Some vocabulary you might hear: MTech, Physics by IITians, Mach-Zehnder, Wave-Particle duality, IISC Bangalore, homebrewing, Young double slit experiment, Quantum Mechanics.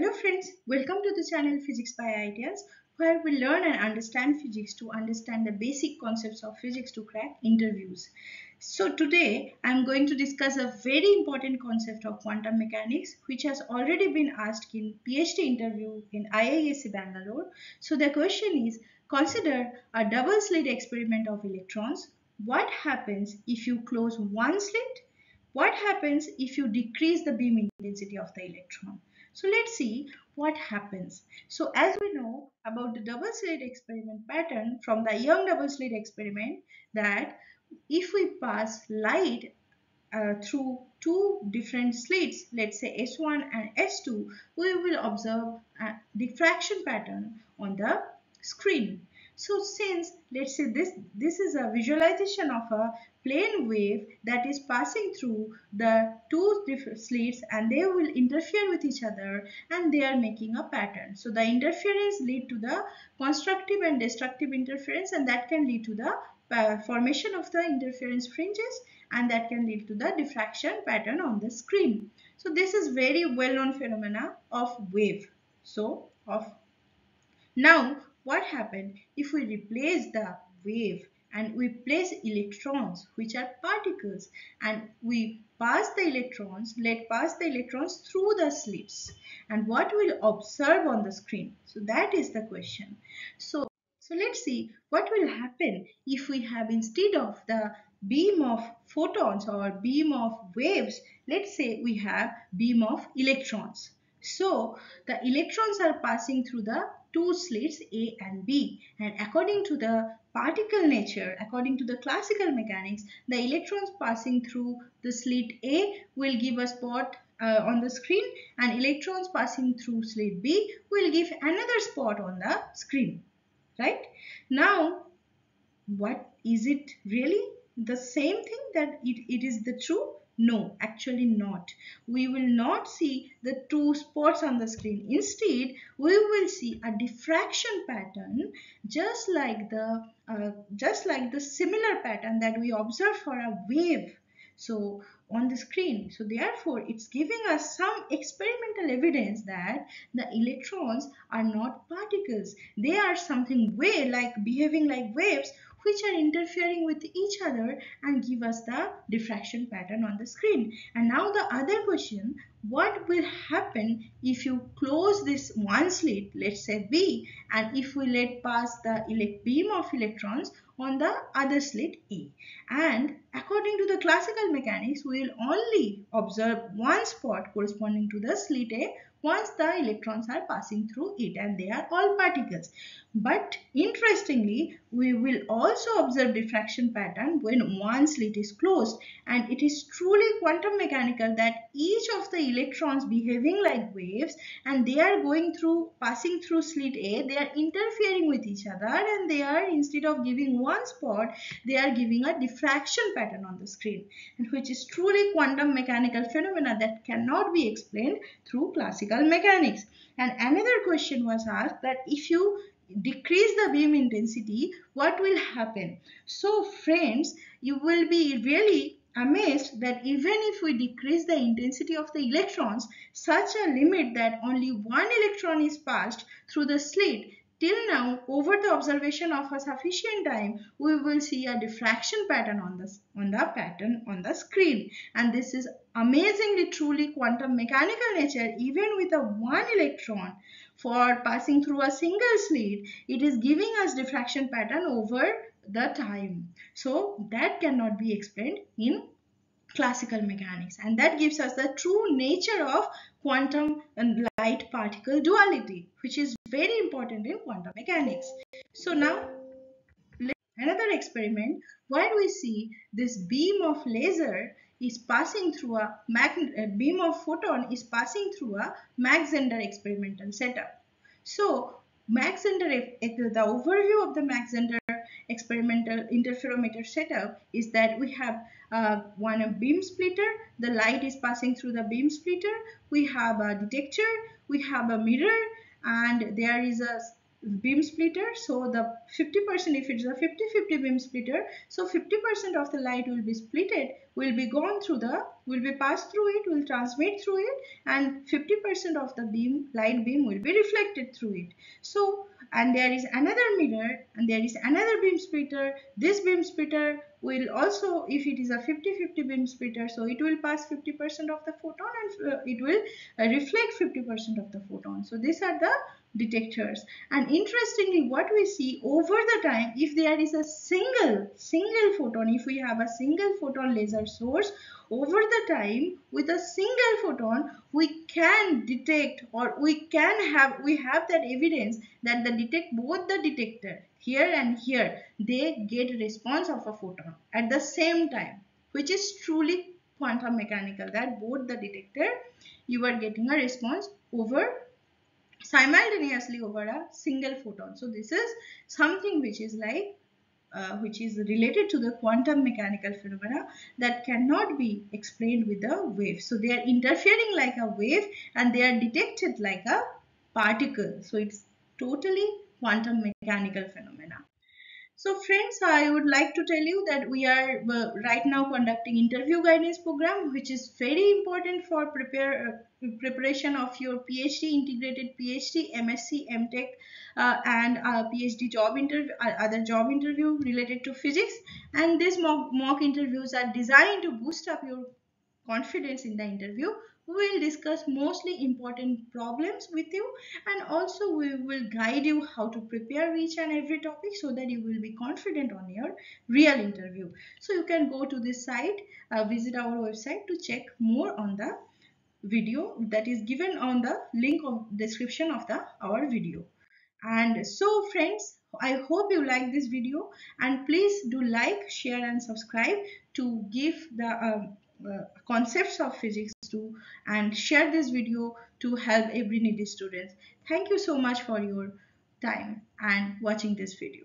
Hello friends, welcome to the channel Physics by IITians, where we learn and understand physics to understand the basic concepts of physics to crack interviews. So today I am going to discuss a very important concept of quantum mechanics, which has already been asked in PhD interview in IISC Bangalore. So the question is, consider a double slit experiment of electrons. What happens if you close one slit? What happens if you decrease the beam intensity of the electron? So let's see what happens. So as we know about the double slit experiment pattern from the Young double slit experiment, that if we pass light through two different slits, let's say S1 and S2, we will observe a diffraction pattern on the screen. So since, let's say this is a visualization of a plane wave that is passing through the two different slits, and they will interfere with each other and they are making a pattern. So the interference lead to the constructive and destructive interference, and that can lead to the formation of the interference fringes, and that can lead to the diffraction pattern on the screen. So this is very well known phenomena of wave. So now what happened if we replace the wave and we place electrons, which are particles, and we pass the electrons, let pass the electrons through the slits, and what we'll observe on the screen? So that is the question. So let's see what will happen if we have, instead of the beam of photons or beam of waves, let's say we have beam of electrons. So the electrons are passing through the two slits A and B, and according to the particle nature, according to the classical mechanics, the electrons passing through the slit A will give a spot on the screen, and electrons passing through slit B will give another spot on the screen, right? Now, what is it really the same thing that it is the true? No, actually not. We will not see the two spots on the screen. Instead, we will see a diffraction pattern, just like the similar pattern that we observe for a wave. So on the screen. So therefore, it's giving us some experimental evidence that the electrons are not particles. They are something behaving like waves, which are interfering with each other and give us the diffraction pattern on the screen. And now the other question, what will happen if you close this one slit, let's say B, and if we let pass the beam of electrons on the other slit A? And according to the classical mechanics, we will only observe one spot corresponding to the slit A once the electrons are passing through it, and they are all particles. But interestingly, we will also observe diffraction pattern when one slit is closed, and it is truly quantum mechanical that each of the electrons behaving like waves, and they are passing through slit A, they are interfering with each other, and they are, instead of giving one spot, they are giving a diffraction pattern on the screen, and which is truly quantum mechanical phenomena that cannot be explained through classical mechanics. And another question was asked, that if you decrease the beam intensity, what will happen? So friends, you will be really amazed that even if we decrease the intensity of the electrons such a limit that only one electron is passed through the slit, till now, over the observation of a sufficient time, we will see a diffraction pattern on the screen. And this is amazingly truly quantum mechanical nature. Even with a one electron for passing through a single slit, it is giving us diffraction pattern over the time. So that cannot be explained in classical mechanics, and that gives us the true nature of quantum and light particle duality, which is very important in quantum mechanics. So now another experiment where we see this beam of laser is passing through a beam of photon is passing through a Mach-Zehnder experimental setup. So Mach-Zehnder, the overview of the Mach-Zehnder experimental interferometer setup is that we have a beam splitter, the light is passing through the beam splitter, we have a detector, we have a mirror, and there is a beam splitter. So the 50%, if it's a 50-50 beam splitter, so 50% of the light will be splitted will be gone through the, will be passed through it, will transmit through it, and 50% of the beam, light beam, will be reflected through it. So, and there is another mirror, and there is another beam splitter. This beam splitter will also, if it is a 50-50 beam splitter, so it will pass 50% of the photon and it will reflect 50% of the photon. So these are the detectors. And interestingly, what we see over the time, if there is a single photon, if we have a single photon laser source, over the time with a single photon we can detect, or we have that evidence that the both the detector here and here, they get response of a photon at the same time, which is truly quantum mechanical, that both the detector you are getting a response over simultaneously over a single photon. So this is something which is like which is related to the quantum mechanical phenomena that cannot be explained with a wave. So they are interfering like a wave and they are detected like a particle. So it's totally quantum mechanical phenomena. So friends, I would like to tell you that we are right now conducting interview guidance program, which is very important for preparation of your PhD, integrated PhD, MSc, MTech, and PhD job interview, other job interview related to physics. And these mock interviews are designed to boost up your confidence in the interview. We will discuss mostly important problems with you, and also we will guide you how to prepare each and every topic so that you will be confident on your real interview. So you can go to this site, visit our website to check more on the video that is given on the link of description of our video. And so friends, I hope you like this video, and please do like, share and subscribe to give the concepts of physics to, and share this video to help every needy student. Thank you so much for your time and watching this video.